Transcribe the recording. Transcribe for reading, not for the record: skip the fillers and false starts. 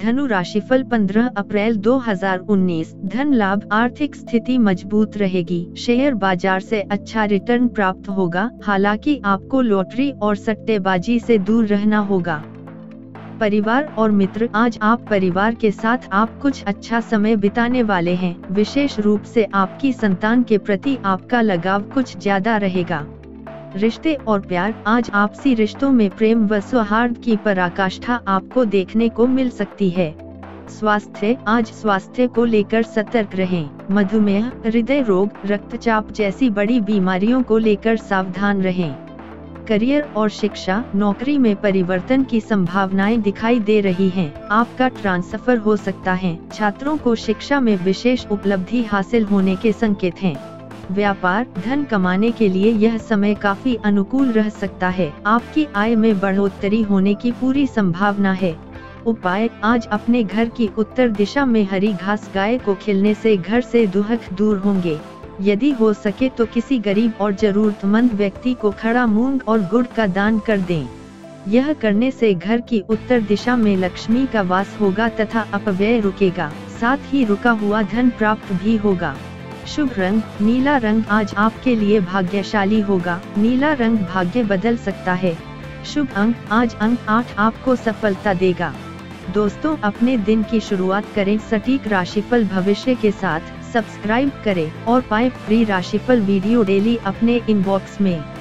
धनु राशिफल 15 अप्रैल 2019। धन लाभ, आर्थिक स्थिति मजबूत रहेगी। शेयर बाजार से अच्छा रिटर्न प्राप्त होगा, हालांकि आपको लॉटरी और सट्टेबाजी से दूर रहना होगा। परिवार और मित्र, आज आप परिवार के साथ आप कुछ अच्छा समय बिताने वाले हैं। विशेष रूप से आपकी संतान के प्रति आपका लगाव कुछ ज्यादा रहेगा। रिश्ते और प्यार, आज आपसी रिश्तों में प्रेम व सौहार्द की पराकाष्ठा आपको देखने को मिल सकती है। स्वास्थ्य, आज स्वास्थ्य को लेकर सतर्क रहें। मधुमेह, हृदय रोग, रक्तचाप जैसी बड़ी बीमारियों को लेकर सावधान रहें। करियर और शिक्षा, नौकरी में परिवर्तन की संभावनाएं दिखाई दे रही हैं। आपका ट्रांसफर हो सकता है। छात्रों को शिक्षा में विशेष उपलब्धि हासिल होने के संकेत हैं। व्यापार, धन कमाने के लिए यह समय काफी अनुकूल रह सकता है। आपकी आय में बढ़ोतरी होने की पूरी संभावना है। उपाय, आज अपने घर की उत्तर दिशा में हरी घास गाय को खिलने से घर से दुहक दूर होंगे। यदि हो सके तो किसी गरीब और जरूरतमंद व्यक्ति को खड़ा मूंग और गुड़ का दान कर दें। यह करने से घर की उत्तर दिशा में लक्ष्मी का वास होगा तथा अपव्यय रुकेगा, साथ ही रुका हुआ धन प्राप्त भी होगा। शुभ रंग नीला रंग आज आपके लिए भाग्यशाली होगा। नीला रंग भाग्य बदल सकता है। शुभ अंक, आज अंक 8 आपको सफलता देगा। दोस्तों, अपने दिन की शुरुआत करें सटीक राशिफल भविष्य के साथ। सब्सक्राइब करें और पाएं फ्री राशिफल वीडियो डेली अपने इनबॉक्स में।